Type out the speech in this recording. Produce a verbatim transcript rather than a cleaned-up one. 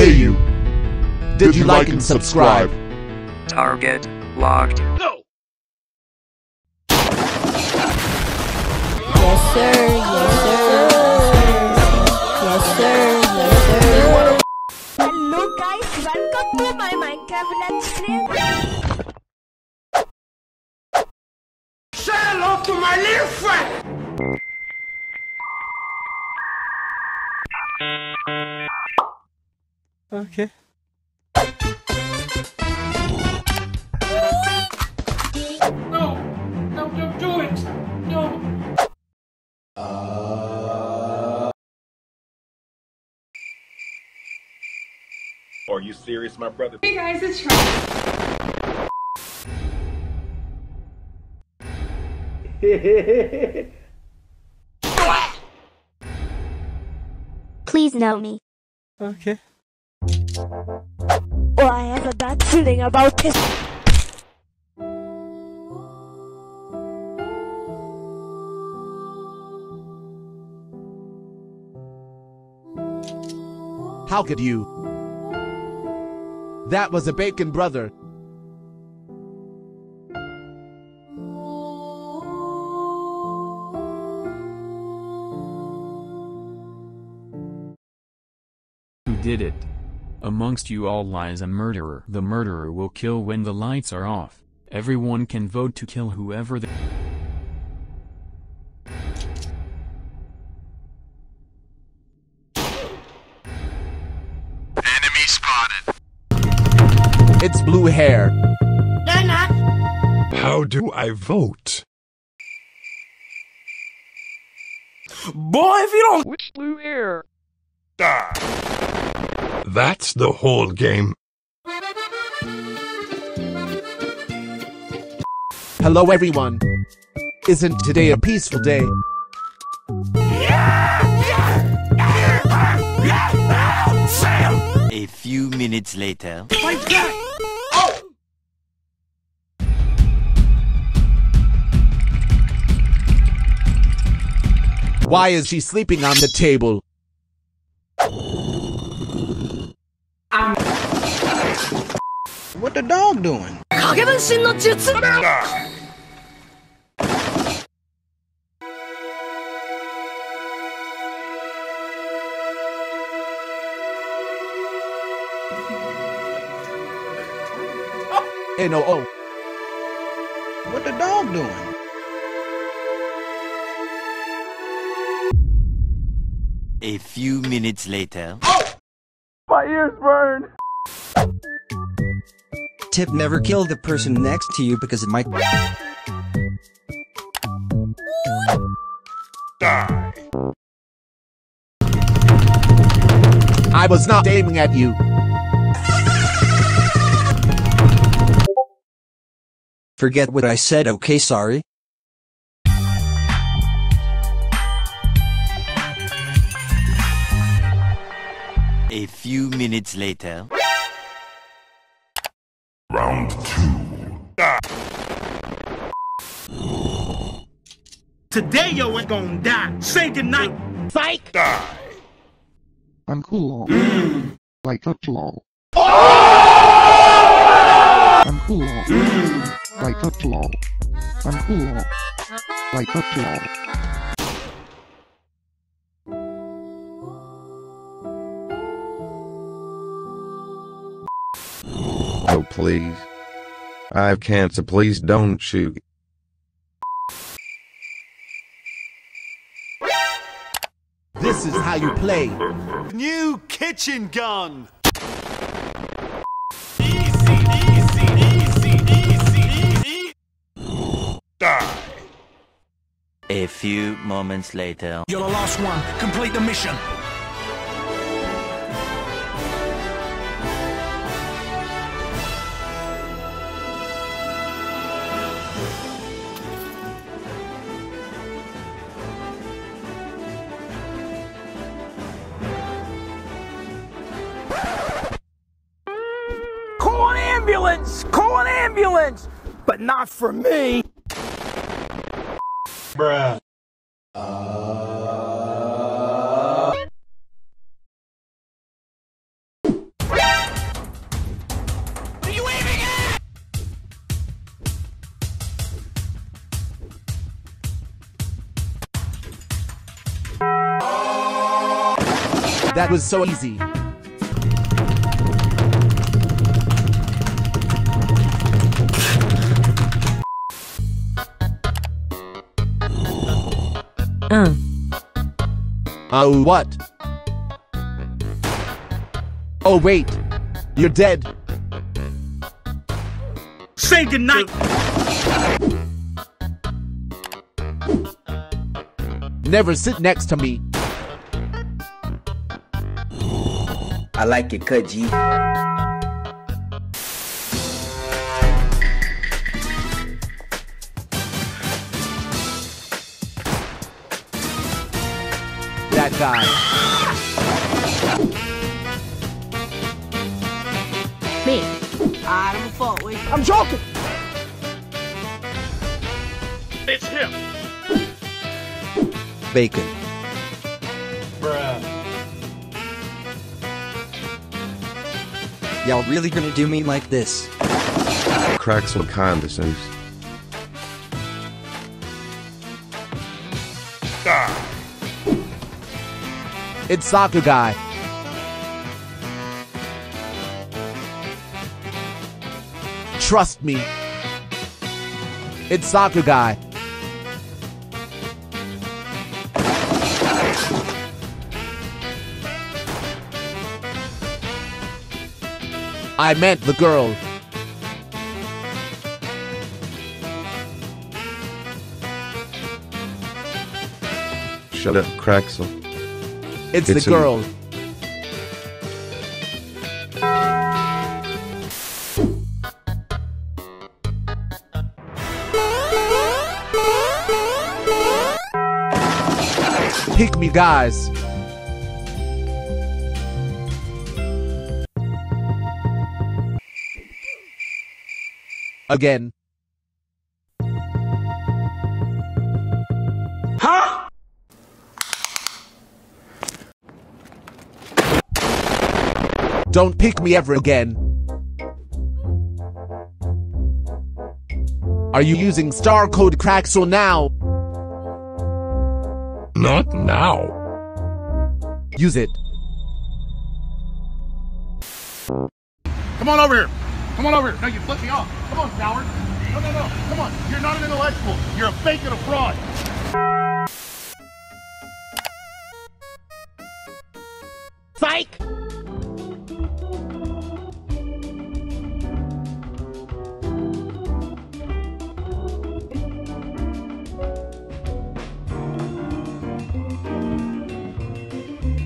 Hey you! Did you like and subscribe? Target locked. No! Yes sir, yes sir. Yes sir, yes sir. Hello guys, welcome to my Minecraft Let's Play. Say hello to my little friend! Okay. No! No, don't do it! No! Uh... Are you serious, my brother? Hey guys, it's Craxel. Please know me. Okay. Oh, I have a bad feeling about this. How could you? That was a bacon, brother. Who did it? Amongst you all lies a murderer. The murderer will kill when the lights are off. Everyone can vote to kill whoever they... Enemy spotted. It's blue hair. They're not. How do I vote? Boy, if you don't... Which blue hair? Ah. That's the whole game. Hello everyone. Isn't today a peaceful day? A few minutes later. Oh! Why is she sleeping on the table? What the dog doing? Hey, no, oh. What the dog doing? A few minutes later. Oh! My ears burn! Tip: never kill the person next to you because it might die. I was not aiming at you. Forget what I said, okay, sorry. A few minutes later. Round two. Ah. Today yo ain't gonna die. Say goodnight. Psych. Die. I'm cool. Mm. Like a claw. Oh! I'm cool. Mm. Like a claw. I'm cool. Like a claw. Oh please. I've cancer, please don't shoot. This is how you play. New kitchen gun! Easy, easy, easy, easy, easy. Die. A few moments later. You're the last one. Complete the mission. Ambulance! Call an ambulance! But not for me! Bruh. Uh... That was so easy. Uh. Oh, what? Oh, wait. You're dead. Say goodnight. Never sit next to me. I like it, cut G. That guy. Me. I don't fault. Wait. I'm joking. It's him. Bacon. Bruh. Y'all really gonna do me like this? Craxel condescends. Ah. It's soccer guy. Trust me. It's soccer guy. I meant the girl. Shut up, Craxel. It's, it's the girl. Pick me, guys. Again. Huh? Don't pick me ever again. Are you using star code Craxel now? Not now. Use it. Come on over here. Come on over here. No, you flipped me off. Come on, coward. No, no, no. Come on. You're not an intellectual. You're a fake and a fraud. Psych!